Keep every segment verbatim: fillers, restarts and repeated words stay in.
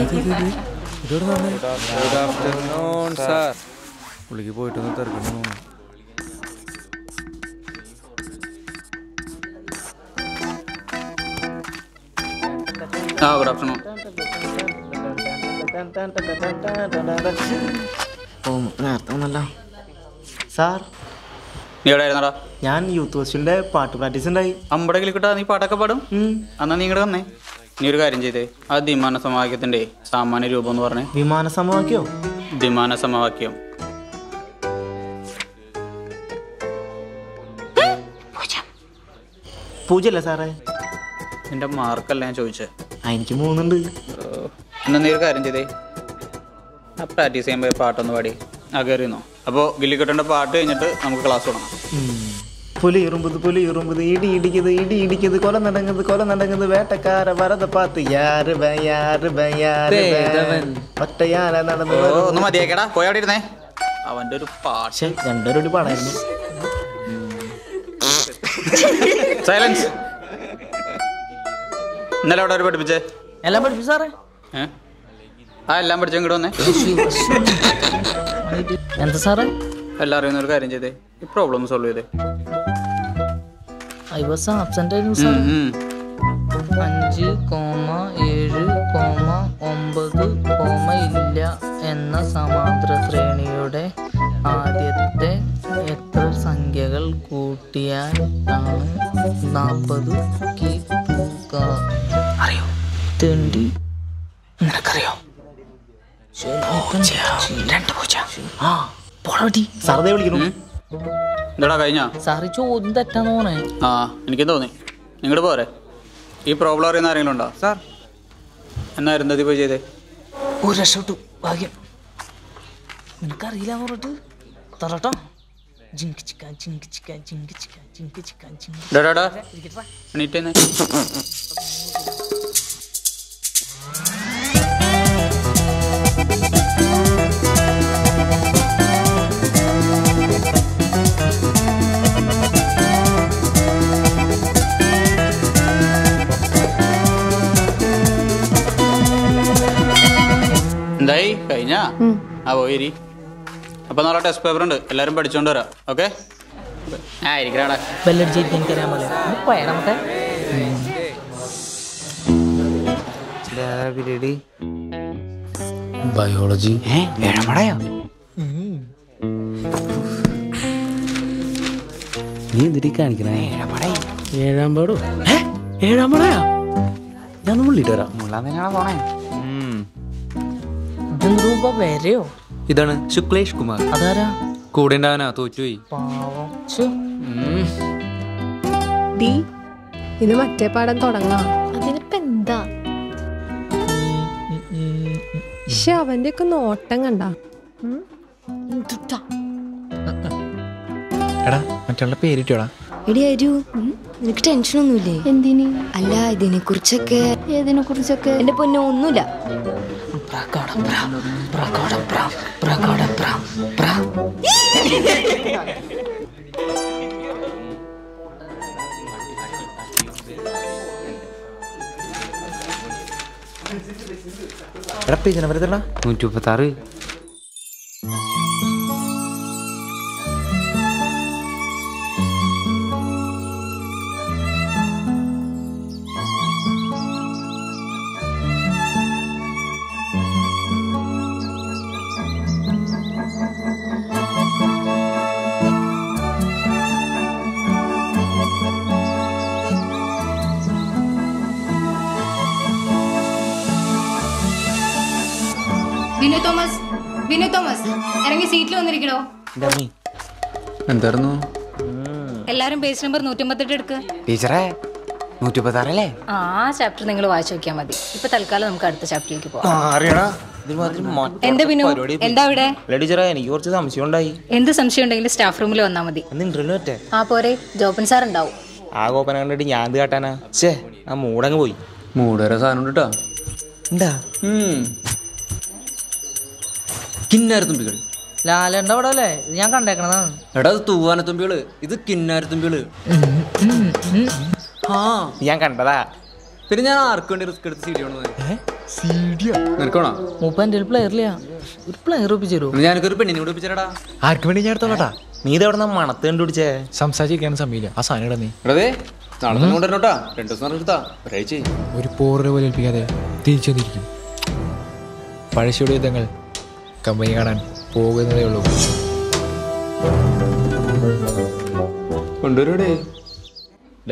ഞാൻ യൂത്ത് ഫെസ്റ്റിന്റെ പാട്ട് പ്രാക്ടീസ് ഉണ്ടായി. അമ്പടെ കിളിക്കിട്ടാ നീ പാട്ടൊക്കെ പാടും. അന്നാ നീ ഇങ്ങോട്ട് വന്നേ. നീ ഒരു കാര്യം ചെയ്തേ, ആ ദ്വിമാന സമവാക്യത്തിന്റെ സാമാന്യ രൂപം എന്ന് പറഞ്ഞേ. വിമാന സമവാക്യോ? ദ്വിമാന സമവാക്യം. പൂജ അല്ലേ സാറേ? എന്റെ മാർക്കല്ല ഞാൻ ചോദിച്ചേ. എനിക്ക് മൂന്നുണ്ട്. എന്നാ നീ ഒരു കാര്യം ചെയ്തേ, ആ പ്രാക്ടീസ് ചെയ്യുമ്പോ പാട്ടൊന്ന് പാടി ആ കയറിയെന്നോ. അപ്പോൾ ഗില്ലിക്കെട്ടൻ്റെ പാട്ട് കഴിഞ്ഞിട്ട് നമുക്ക് ക്ലാസ് തുടങ്ങാം. പുലി ഇറുമ്പത് പുലി ഇറുമ്പത് ഇടി ഇടിക്കുന്നത് ഇടി ഇടിക്കുന്നത് കൊല നടങ്ങുന്നത് കൊല നടങ്ങുന്നത് വേട്ടക്കാര വരത പാത്ത് യാറ് ബയാറ് ബയാറ് ഒറ്റയാല നടന്നു. ഒന്ന് മതിയാക്കടാ, പോയി അവിടെ ഇരുന്നേ. അവൻ്റെ ഒരു പാട്ട് രണ്ടൊരു പാടായിരുന്നു. സൈലൻസ്. ഇന്നലെ അവിടെ അവർ പഠിപ്പിച്ചേ? എല്ലാം പഠിപ്പിച്ചു സാറേ. ഏ ആ എല്ലാം പഠിച്ചു ഇങ്ങോട്ട് വന്നേ. എന്താ സാറേ? എല്ലാവരും ഇന്നൊരു കാര്യം ചെയ്തേ, ഈ പ്രോബ്ലം സോൾവ് ചെയ്തേ. ഐ വാസ് ആബ്സെന്റ് ആയിരുന്നു സാർ. അഞ്ച് കോമ ഏഴ് കോമ ഒമ്പത് കോമ ഇല്ല എന്ന സമാന്തര ശ്രേണിയുടെ ആദ്യത്തെ എത്ര സംഖ്യകൾ കൂട്ടിയാൽ ആണ് നാൽപ്പത് കി തുക? അറിയോ? തേണ്ടി നിനക്കറിയോ? എനിക്കും തോന്നി നിങ്ങോട്ട് പോരെ. ഈ പ്രോബ്ലം അറിയുന്ന ആരെങ്കിലും ഉണ്ടോ സാർ? എന്നായിരുന്നു അത് പോയി ചെയ്തേ? ഒരു രക്ഷപ്പെട്ടു, ഭാഗ്യം. നിനക്കറിയില്ല. എന്തായി കഴിഞ്ഞ? ആ പോയി. അപ്പൊ നാളെ ടെസ്റ്റ് പേപ്പർ ഉണ്ട്, എല്ലാരും പഠിച്ചോണ്ട് വരാം. ഓക്കെ ആയിരിക്കണ. ബയോളജി നീ എന്തിട്ട് കാണിക്കണേ? ഏഴാം പാടോ? ഏഴാം പാടയാ? ഞാനൊന്ന് മുള്ളിട്ട് വരാം. മുള്ളാൻ പോണേ. ഇതാണ് ശുക്ലേഷ് കുമാർ. അതാരാ? കൂടെ ഉണ്ടാവനാ, തോറ്റുപോയി. ഇത് മറ്റേ പാഠം തുടങ്ങാം. അതിനിപ്പോ എന്താ? പക്ഷെ അവന്റെ ഒക്കെ നോട്ടം കണ്ട. നിനക്ക് ടെൻഷൻ ഒന്നുമില്ലേ? എന്തിന്? അല്ല, ഇതിനെ കുറിച്ചൊക്കെ. ഏതിനെ കുറിച്ചൊക്കെ? എന്റെ പൊന്നെ ഒന്നുമില്ല. നൂറ്റി മുപ്പത്താറ്. എല്ലാരും പേജ് നമ്പർ നൂറ്റി അമ്പത്തെട്ട് എടുക്ക്. ടീച്ചറെ നൂറ്റി മുപ്പത്താറ് അല്ലേ? ആ ചാപ്റ്റർ നിങ്ങൾ വായിച്ചു നോക്കിയാൽ മതി. ഇപ്പൊ തൽക്കാലം നമുക്ക് അടുത്ത ചാപ്റ്ററിലേക്ക് പോവാം. എന്താ ബിനു, എന്താ ഇവിടെ? എനിക്ക് കുറച്ച് സംശയം ഉണ്ടായി. എന്ത് സംശയം ഉണ്ടെങ്കിലും സ്റ്റാഫ് റൂമിൽ വന്നാൽ മതി. ആ പോരെ, ജോപ്പൻ സാർ ഉണ്ടാവും. ആ ഗോപ്പനെ കണ്ടിട്ട് ഞാൻ കാട്ടാനാ. ചേ ആ മൂടങ്ങ് പോയി. മൂടര സാധനം ഉണ്ട് കേട്ടോ. എന്താ കിന്നാരത്തുമ്പികൾ? ലാലണ്ട അവിടെ അല്ലേ? ഇത് ഞാൻ കണ്ടേക്കണതാണ്. എടാ ഇത് തൂവാനത്തുമ്പികള്, ഇത് കിന്നാരത്തുമ്പികള്. ഞാൻ കണ്ടതാ. തിരിഞ്ഞാൽ ആർക്ക് വേണ്ടി റിസ്ക് എടുത്ത് സീഡി കൊണ്ടുവന്നു പ്ലെയറിലെയാ ഒരു പ്ലെയർ ഒപ്പിച്ചു ഞാനൊക്കെ ഒരു പെണ്ണിനെ കൂടെ ഒപ്പിച്ചടാ ആർക്ക് വേണ്ടി ഞാൻ എടുത്തോട്ടാ നീ ഇതെവിടെ മണത്ത് കണ്ടുപിടിച്ചേ സംസാരിക്കാൻ സമയമില്ല ആ സാധനം ഇട നീ അതെ നടന്നു കൊണ്ടുവരണോട്ടാ രണ്ടു ദിവസം എടുത്താ ഒരാഴ്ച ഒരു പോറിനെ പോലെ ഏൽപ്പിക്കാതെ തിരിച്ചു വന്നിരിക്കും പഴശ്ശിയുടെ യുദ്ധങ്ങൾ കമ്പനി കാണാൻ പോകുന്നതേ ഉള്ളൂ കൊണ്ടുവരൂടേ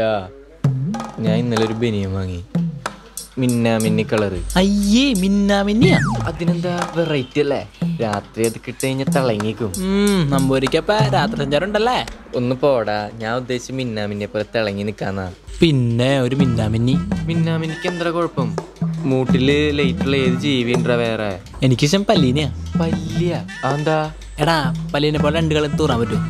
ഡാ ഞാൻ ഇന്നലെ ഒരു ബനിയൻ വാങ്ങി മിന്നാ മിന്നി കളറ് അയ്യേ മിന്നാ മിന്നിയാ അതിനെന്താ വെറൈറ്റി അല്ലേ രാത്രി അത് കിട്ടുകഴിഞ്ഞാൽ തിളങ്ങിക്കും നമ്പൂരിക്കപ്പ രാത്രി സഞ്ചാരം ഉണ്ടല്ലേ ഒന്ന് പോടാ ഞാൻ ഉദ്ദേശിച്ച് മിന്നാമിന്നിയെ പോലെ തിളങ്ങി നിൽക്കാന്നാ പിന്നെ ഒരു മിന്നാമിന്നി മിന്നാമിന്നിക്ക് എന്താ കുഴപ്പം മൂട്ടില് ലൈറ്റുള്ള ഏത് ജീവി ഉണ്ടാ വേറെ എനിക്കിഷ്ടം പല്ലീനെയാ പല്ലിയാ അതെന്താ എടാ പല്ലീനെ പോലെ രണ്ട് കളർ തൂറാൻ പറ്റും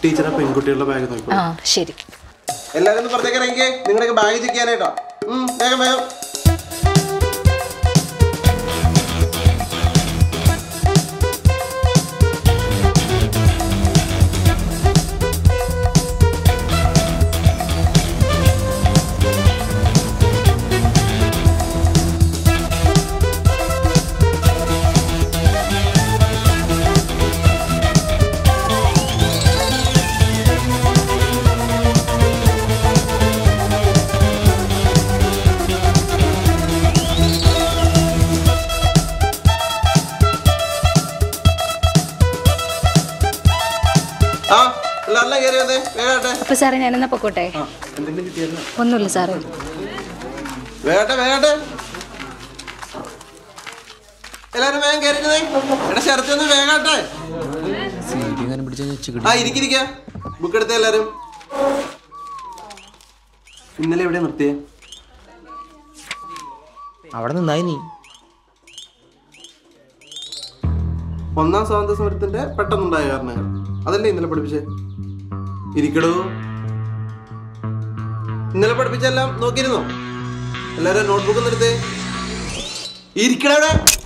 ടീച്ചറെ പെൺകുട്ടികളുടെ ബാഗ് നോക്കി ശരി എല്ലാവരും പുറത്തേക്ക് ഇറങ്ങിക്കേ നിങ്ങളുടെ ബാഗ് ചെക്ക് ചെയ്യാനായിട്ടോ വേഗം വേഗം സാറേ ഞാനെന്നാ പൊക്കോട്ടെ ഒന്നുമില്ല സാറേ ഇന്നലെ എവിടെ നിർത്തിയേ അവിടെ നിന്നായി നീ ഒന്നാം സ്വാതന്ത്ര്യ സമരത്തിന്റെ പെട്ടെന്നുണ്ടായ കാരണങ്ങൾ അതല്ലേ ഇന്നലെ പഠിപ്പിച്ചേ ഇരിക്കടോ ഇന്നലെ പഠിപ്പിച്ചെല്ലാം നോക്കിയിരുന്നോ എല്ലാവരും നോട്ട്ബുക്ക് നിർത്തേ ഇരിക്കടവിടെ